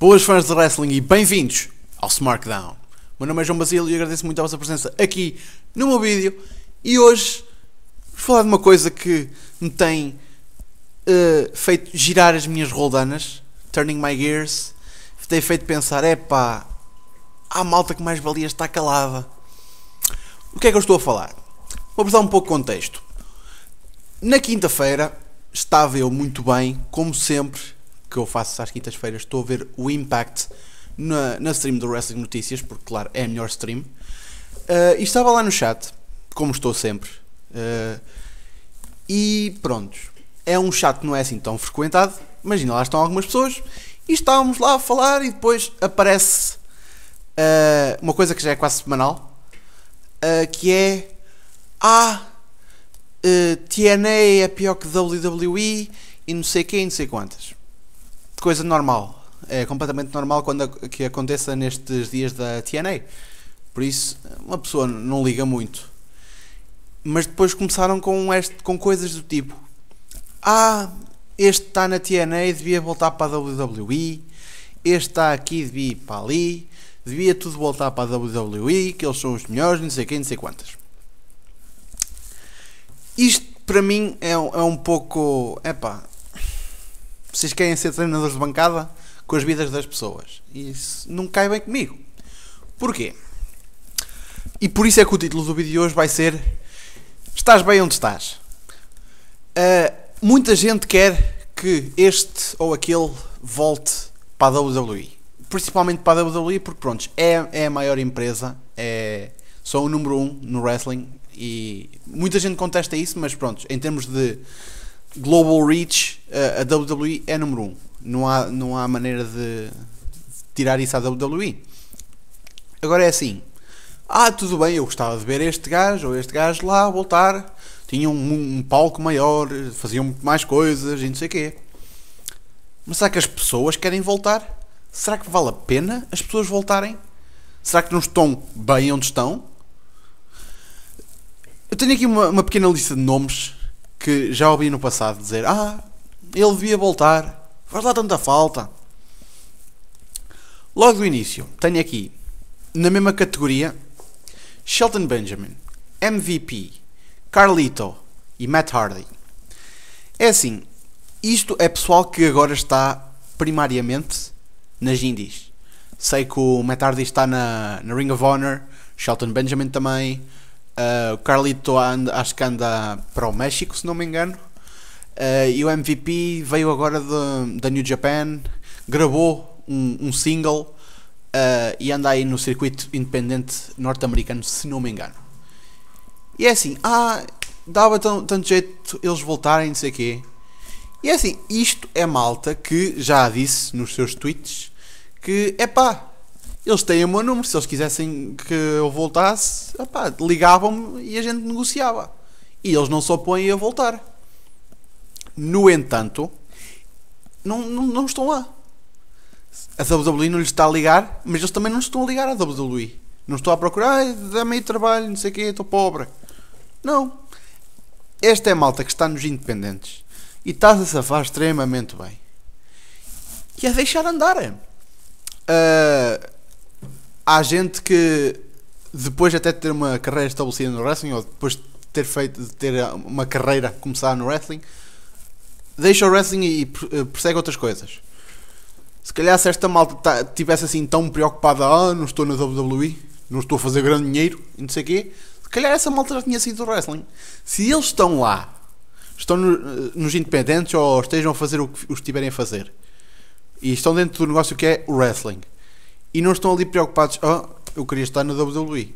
Boas fãs de wrestling e bem-vindos ao Smarkdown. Meu nome é João Basílio e agradeço muito a vossa presença aqui no meu vídeo. E hoje vou falar de uma coisa que me tem feito girar as minhas roldanas, turning my gears, tem feito pensar, epá, há malta que mais valia estar calada. O que é que eu estou a falar? Vou-vos dar um pouco de contexto. Na quinta-feira estava eu muito bem, como sempre que eu faço às quintas-feiras, estou a ver o Impact na stream do Wrestling Notícias, porque claro, é a melhor stream, e estava lá no chat, como estou sempre, e pronto, é um chat que não é assim tão frequentado, mas ainda lá estão algumas pessoas, e estávamos lá a falar e depois aparece uma coisa que já é quase semanal, que é, TNA é pior que WWE, e não sei quem, não sei quantas. Coisa normal, é completamente normal quando que aconteça nestes dias da TNA, por isso uma pessoa não liga muito. Mas depois começaram com coisas do tipo, este está na TNA, devia voltar para a WWE, este está aqui, devia ir para ali, devia tudo voltar para a WWE, que eles são os melhores, não sei quem, não sei quantas. Isto para mim é um pouco, epá, vocês querem ser treinadores de bancada com as vidas das pessoas. Isso não cai bem comigo. Porquê? E por isso é que o título do vídeo de hoje vai ser Estás bem onde estás? Muita gente quer que este ou aquele volte para a WWE. Principalmente para a WWE porque pronto, é a maior empresa. São o número 1 no wrestling. E muita gente contesta isso, mas pronto, em termos de global reach, a WWE é número 1. Não há maneira de tirar isso à WWE. Agora é assim. Tudo bem, eu gostava de ver este gajo ou este gajo lá voltar. Tinha um palco maior, faziam muito mais coisas e não sei o quê. Mas será que as pessoas querem voltar? Será que vale a pena as pessoas voltarem? Será que não estão bem onde estão? Eu tenho aqui uma pequena lista de nomes que já ouvi no passado dizer, ele devia voltar, faz lá tanta falta. Logo do início, tenho aqui, na mesma categoria, Shelton Benjamin, MVP, Carlito e Matt Hardy. É assim, isto é pessoal que agora está primariamente nas indies. Sei que o Matt Hardy está na Ring of Honor, Shelton Benjamin também. O Carlito acho que anda para o México, se não me engano, e o MVP veio agora da New Japan, gravou um single e anda aí no circuito independente norte-americano, se não me engano. E é assim, dava tanto jeito eles voltarem, não sei o quê. E é assim, isto é malta que já disse nos seus tweets que, epá, eles têm o meu número, se eles quisessem que eu voltasse, ligavam-me e a gente negociava. E eles não se opõem a voltar. No entanto, não estão lá. A WWE não lhes está a ligar, mas eles também não estão a ligar à WWE. Não estão a procurar, dá-me aí trabalho, não sei o quê, estou pobre. Não. Esta é a malta que está nos independentes. E está a safar extremamente bem. E a deixar andar. Há gente que depois até de ter uma carreira estabelecida no wrestling ou depois de ter uma carreira começar no wrestling deixa o wrestling e persegue outras coisas. Se calhar se esta malta estivesse assim tão preocupada, não estou na WWE, não estou a fazer grande dinheiro e não sei o quê, se calhar essa malta já tinha sido do wrestling. Se eles estão lá, estão nos independentes ou estejam a fazer o que os tiverem a fazer e estão dentro do negócio que é o wrestling e não estão ali preocupados, eu queria estar na WWE.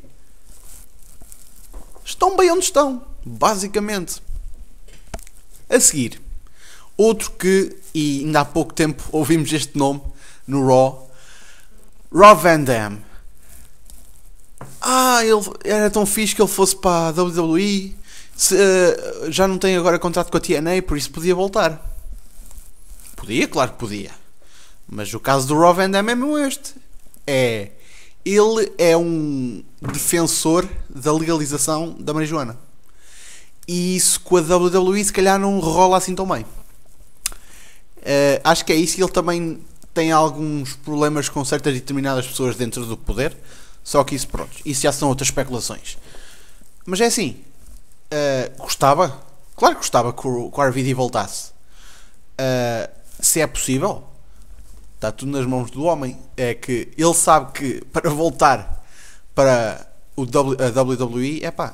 Estão bem onde estão, basicamente. A seguir, outro que, e ainda há pouco tempo ouvimos este nome no Raw, Rob Van Dam. Ele era tão fixe que ele fosse para a WWE, já não tem agora contrato com a TNA, por isso podia voltar. Podia, claro que podia. Mas o caso do Rob Van Dam é mesmo este. Ele é um defensor da legalização da marijuana. E isso com a WWE se calhar não rola assim tão bem. Acho que é isso. Ele também tem alguns problemas com certas determinadas pessoas dentro do poder, só que isso, pronto, isso já são outras especulações. Mas é assim, gostava, claro que gostava que o RVD voltasse, se é possível, está tudo nas mãos do homem. É que ele sabe que para voltar para a WWE, é pá,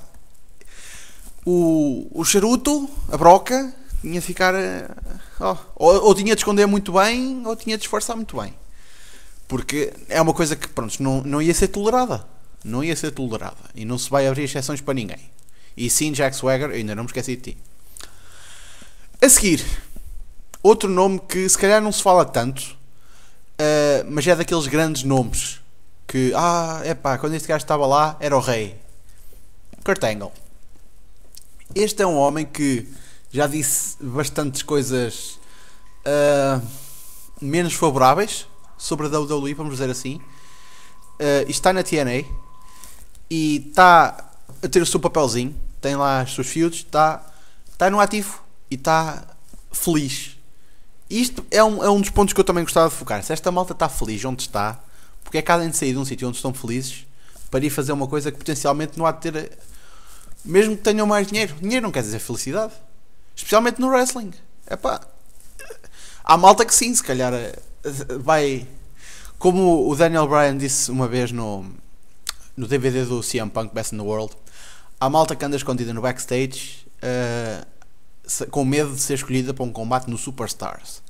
o charuto, a broca, tinha de ficar, ou tinha de esconder muito bem, ou tinha de esforçar muito bem, porque é uma coisa que, pronto, não ia ser tolerada, não ia ser tolerada, e não se vai abrir exceções para ninguém. E sim, Jack Swagger, ainda não me esqueci de ti. A seguir, outro nome que se calhar não se fala tanto, mas é daqueles grandes nomes que, é pá, quando este gajo estava lá era o rei, Kurt Angle. Este é um homem que já disse bastantes coisas menos favoráveis sobre a WWE, vamos dizer assim. Está na TNA e está a ter o seu papelzinho, tem lá as suas feuds, está no ativo e está feliz. Isto é um dos pontos que eu também gostava de focar. Se esta malta está feliz onde está, porque é que há de sair de um sítio onde estão felizes para ir fazer uma coisa que potencialmente não há de ter, mesmo que tenham mais dinheiro. Dinheiro não quer dizer felicidade, especialmente no wrestling. Epá, há malta que sim, se calhar vai, como o Daniel Bryan disse uma vez no DVD do CM Punk Best in the World, há malta que anda escondida no backstage com medo de ser escolhida para um combate no Superstars.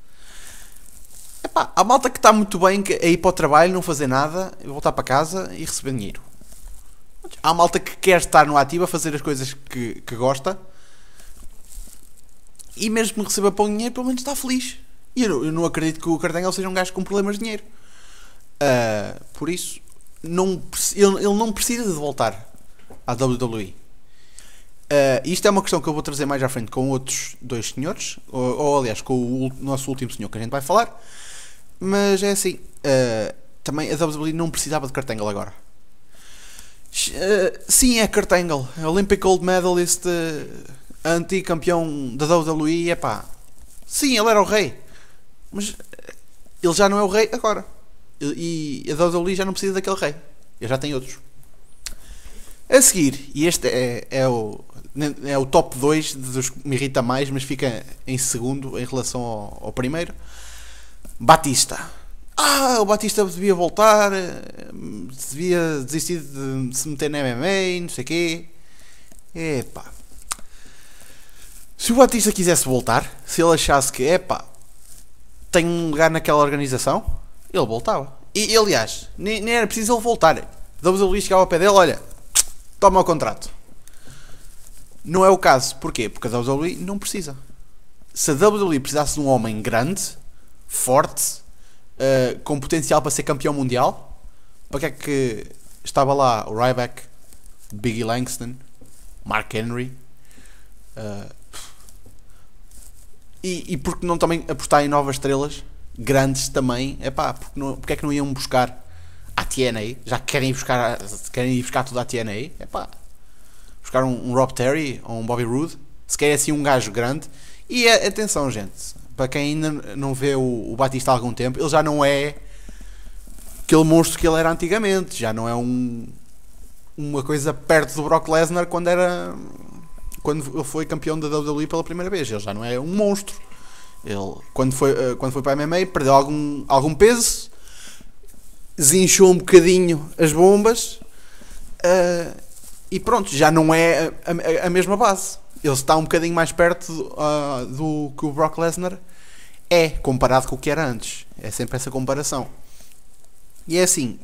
Epá, há malta que está muito bem a ir para o trabalho, não fazer nada, voltar para casa e receber dinheiro. Há malta que quer estar no ativo a fazer as coisas que gosta, e mesmo que receba pouco dinheiro, pelo menos está feliz. E eu não acredito que o Kurt Angle seja um gajo com problemas de dinheiro. Por isso, ele não precisa de voltar à WWE. Isto é uma questão que eu vou trazer mais à frente com outros dois senhores, ou aliás, com o nosso último senhor que a gente vai falar. Mas é assim, também a WWE não precisava de Kurt Angle agora. Sim, é Kurt Angle, Olympic Gold Medalist, anti-campeão da WWE, epá. Sim, ele era o rei, mas ele já não é o rei agora, e a WWE já não precisa daquele rei, ele já tem outros. A seguir, e este é o top 2 dos que me irrita mais, mas fica em segundo em relação ao primeiro, Batista. O Batista devia voltar, devia desistir de se meter na MMA, não sei o quê. Epá, se o Batista quisesse voltar, se ele achasse que, epá, tem um lugar naquela organização, ele voltava. E aliás, nem era preciso ele voltar. Damos o chegava ao pé dele, olha, toma o contrato. Não é o caso. Porquê? Porque a WWE não precisa. Se a WWE precisasse de um homem grande, forte, com potencial para ser campeão mundial, para que é que estava lá o Ryback, Biggie Langston, Mark Henry? E porque não também apostar em novas estrelas grandes também? Epá, porque é que não iam buscar a TNA? Já que querem ir buscar tudo a TNA? Epá, buscar um Rob Terry ou um Bobby Roode, se quer assim um gajo grande. E atenção, gente, para quem ainda não vê o Batista há algum tempo, ele já não é aquele monstro que ele era antigamente, já não é uma coisa perto do Brock Lesnar quando ele foi campeão da WWE pela primeira vez. Ele já não é um monstro. Ele, quando foi para a MMA, perdeu algum peso, desinchou um bocadinho as bombas, e pronto, já não é a mesma base. Ele está um bocadinho mais perto do que o Brock Lesnar é, comparado com o que era antes. É sempre essa comparação. E é assim,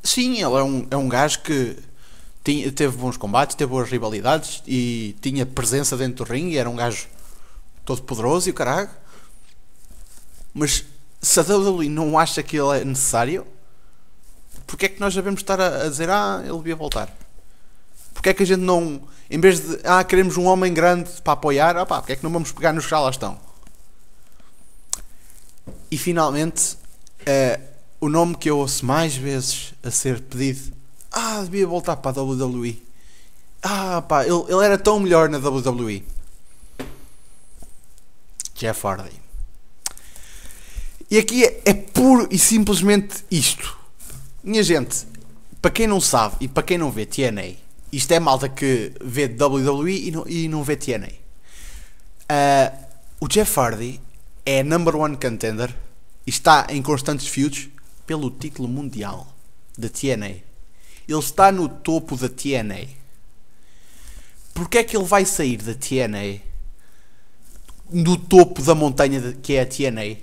sim, ele é um gajo que teve bons combates, teve boas rivalidades e tinha presença dentro do ringue, era um gajo todo poderoso e o caralho. Mas se a WWE não acha que ele é necessário, porque é que nós devemos estar a dizer, ele devia voltar? Porque é que a gente não, em vez de, queremos um homem grande para apoiar, porque é que não vamos pegar nos que já lá estão? E finalmente, o nome que eu ouço mais vezes a ser pedido, devia voltar para a WWE. Ele era tão melhor na WWE. Jeff Hardy. E aqui é puro e simplesmente isto. Minha gente, para quem não sabe e para quem não vê TNA, isto é malta que vê WWE e não vê TNA. O Jeff Hardy é #1 contender e está em constantes feuds pelo título mundial da TNA. Ele está no topo da TNA. Porque é que ele vai sair da TNA, do topo da montanha que é a TNA,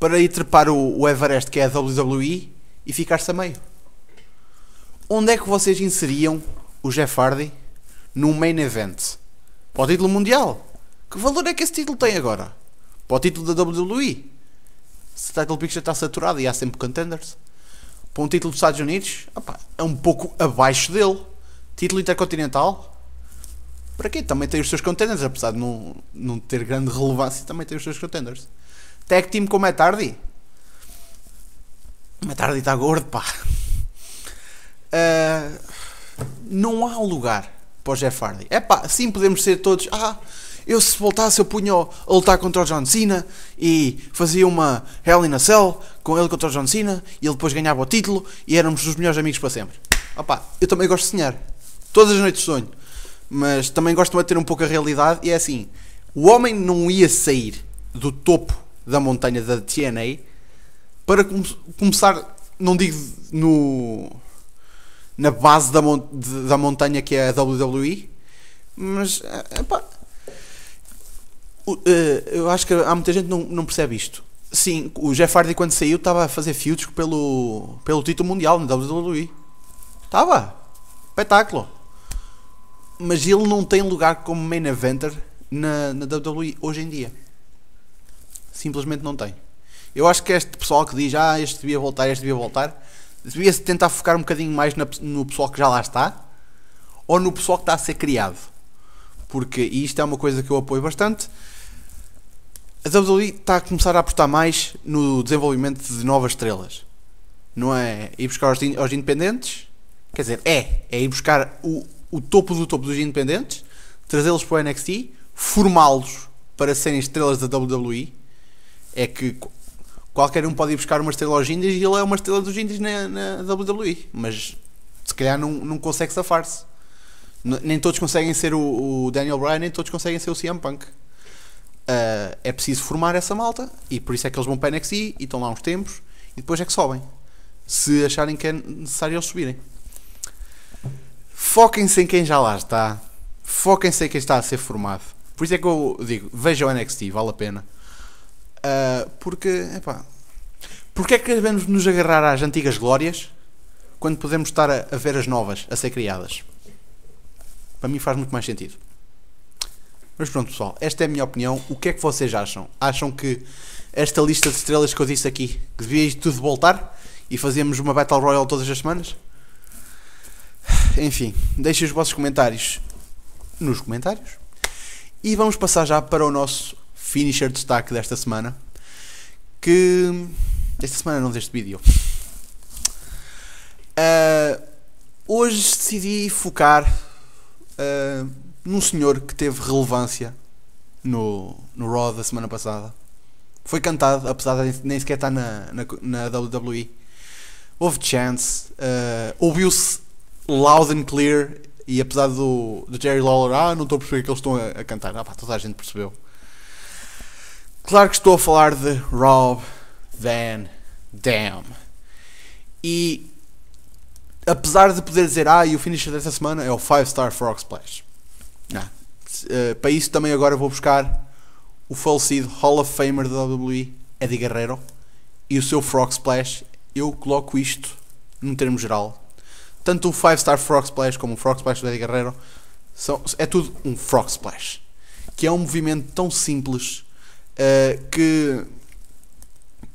para ir trepar o Everest que é a WWE e ficar-se a meio? Onde é que vocês inseriam o Jeff Hardy num main event? Para o título mundial? Que valor é que esse título tem agora? Para o título da WWE? Se o title picture está saturado e há sempre contenders. Para um título dos Estados Unidos, opa, é um pouco abaixo dele. Título intercontinental, para quê? Também tem os seus contenders, apesar de não ter grande relevância, também tem os seus contenders. Tag team com o Matt Hardy. O Matt Hardy está gordo, pá. Não há lugar para o Jeff Hardy. É pá, sim, podemos ser todos... eu se voltasse eu punho a lutar contra o John Cena e fazia uma Hell in a Cell com ele contra o John Cena e ele depois ganhava o título e éramos os melhores amigos para sempre. Opa, eu também gosto de sonhar, todas as noites sonho, mas também gosto de ter um pouco a realidade, e é assim, o homem não ia sair do topo da montanha da TNA para começar, não digo na base da montanha que é a WWE, mas opa, eu acho que há muita gente que não percebe isto. Sim, o Jeff Hardy quando saiu estava a fazer feuds pelo título mundial na WWE. Estava. Espetáculo. Mas ele não tem lugar como main eventer na WWE hoje em dia. Simplesmente não tem. Eu acho que este pessoal que diz, este devia voltar, devia-se tentar focar um bocadinho mais no pessoal que já lá está, ou no pessoal que está a ser criado. Porque isto é uma coisa que eu apoio bastante. A WWE está a começar a apostar mais no desenvolvimento de novas estrelas. Não é ir buscar aos independentes. Quer dizer, é ir buscar o topo dos independentes, trazê-los para o NXT, formá-los para serem estrelas da WWE. É que qualquer um pode ir buscar uma estrela aos indies e ele é uma estrela dos indies na WWE. Mas se calhar não consegue safar-se. Nem todos conseguem ser o Daniel Bryan, nem todos conseguem ser o CM Punk. É preciso formar essa malta, e por isso é que eles vão para NXT e estão lá uns tempos e depois é que sobem, se acharem que é necessário eles subirem. Foquem-se em quem já lá está, foquem-se em quem está a ser formado. Por isso é que eu digo, vejam o NXT, vale a pena. Porque, epá, porque é que devemos nos agarrar às antigas glórias quando podemos estar a ver as novas a ser criadas? Para mim faz muito mais sentido. Mas pronto, pessoal, esta é a minha opinião. O que é que vocês acham? Acham que esta lista de estrelas que eu disse aqui, que devia isto tudo voltar e fazíamos uma Battle Royale todas as semanas? Enfim, deixem os vossos comentários nos comentários. E vamos passar já para o nosso finisher destaque desta semana. Que... esta semana não, deste vídeo. Hoje decidi focar num senhor que teve relevância no Raw da semana passada. Foi cantado, apesar de nem sequer estar na WWE. Houve chance, ouviu-se loud and clear. E apesar do Jerry Lawler, não estou a perceber que eles estão a cantar, pá, toda a gente percebeu. Claro que estou a falar de Rob Van Dam. E apesar de poder dizer, e o finisher desta semana é o 5-star Frog Splash. Para isso também agora vou buscar o falecido Hall of Famer da WWE, Eddie Guerrero, e o seu Frog Splash. Eu coloco isto num termo geral. Tanto o 5-star Frog Splash como o Frog Splash do Eddie Guerrero é tudo um Frog Splash, que é um movimento tão simples que,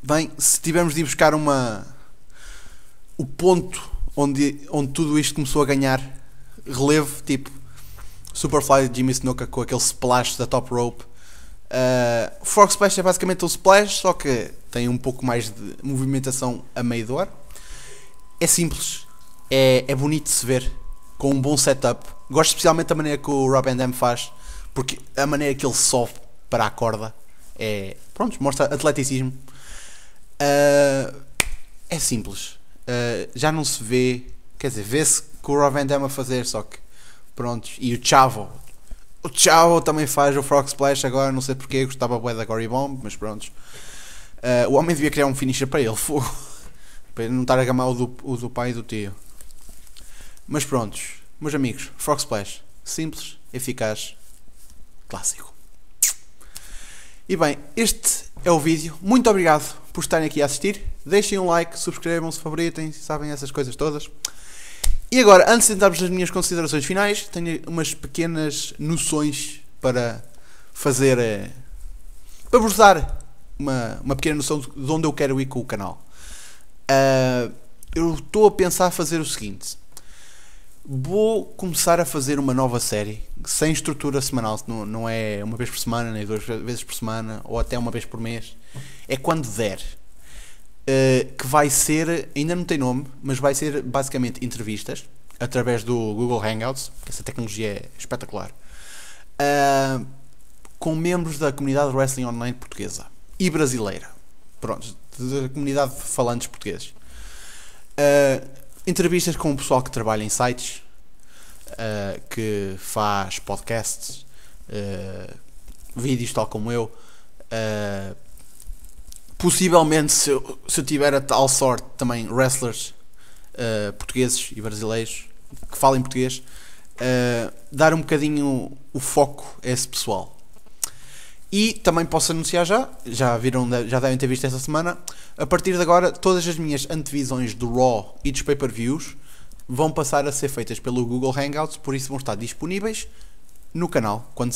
bem, se tivermos de ir buscar o ponto onde tudo isto começou a ganhar relevo, tipo Superfly de Jimmy Snuka com aquele splash da top rope. Frog Splash é basicamente um splash, só que tem um pouco mais de movimentação a meio do ar. É simples, é bonito de se ver, com um bom setup. Gosto especialmente da maneira que o Rob Van Dam faz, porque a maneira que ele sobe para a corda é, pronto, mostra atleticismo. É simples. Já não se vê, quer dizer, vê-se que o Rob Van Dam a fazer, só que prontos. E o Chavo. O Chavo também faz o Frog Splash agora, não sei porque, gostava bué da Gory Bomb, mas prontos. O homem devia criar um finisher para ele, fogo. Para ele não estar a gamar o do pai e do tio. Mas prontos, meus amigos, Frog Splash. Simples, eficaz, clássico. E bem, este é o vídeo. Muito obrigado por estarem aqui a assistir. Deixem um like, subscrevam-se, favoritem, sabem, essas coisas todas. E agora, antes de entrarmos nas minhas considerações finais, tenho umas pequenas noções para fazer, para vos dar uma pequena noção de onde eu quero ir com o canal. Eu estou a pensar fazer o seguinte. Vou começar a fazer uma nova série, sem estrutura semanal, não é uma vez por semana, nem duas vezes por semana, ou até uma vez por mês, é quando der, que vai ser, ainda não tem nome, mas vai ser basicamente entrevistas, através do Google Hangouts, que essa tecnologia é espetacular, com membros da comunidade Wrestling Online portuguesa e brasileira, pronto, da comunidade de falantes portugueses. Entrevistas com o pessoal que trabalha em sites, que faz podcasts, vídeos tal como eu. Possivelmente, se eu tiver a tal sorte, também wrestlers portugueses e brasileiros que falem português, dar um bocadinho o foco a esse pessoal. E também posso anunciar já viram, já devem ter visto esta semana, a partir de agora todas as minhas antevisões do Raw e dos pay-per-views vão passar a ser feitas pelo Google Hangouts, por isso vão estar disponíveis no canal, quando,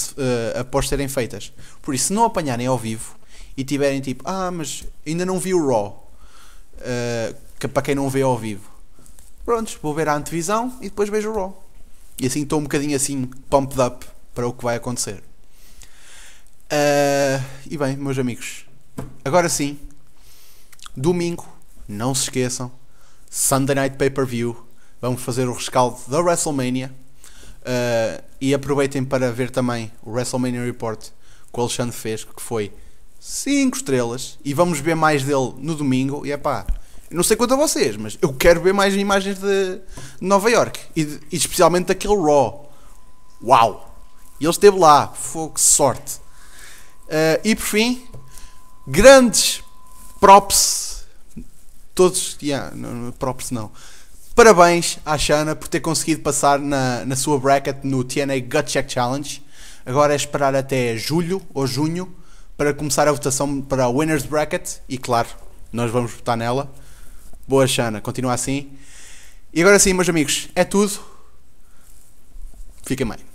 após serem feitas. Por isso, se não apanharem ao vivo e tiverem tipo, mas ainda não vi o Raw, que para quem não vê ao vivo, prontos, vou ver a antevisão e depois vejo o Raw. E assim estou um bocadinho assim, pumped up para o que vai acontecer. E bem, meus amigos, agora sim, domingo, não se esqueçam, Sunday Night Pay-Per-View, vamos fazer o rescaldo da WrestleMania, e aproveitem para ver também o WrestleMania Report que o Alexandre fez, que foi 5 estrelas, e vamos ver mais dele no domingo, e não sei quanto a vocês, mas eu quero ver mais imagens de Nova York e especialmente daquele Raw. Uau, ele esteve lá, foi, que sorte. E por fim, grandes props todos, props não, parabéns à Shana por ter conseguido passar na sua bracket no TNA Gut Check Challenge. Agora é esperar até julho ou junho para começar a votação para a Winners Bracket, e claro, nós vamos votar nela. Boa, Shana, continua assim. E agora sim, meus amigos, é tudo, fiquem bem.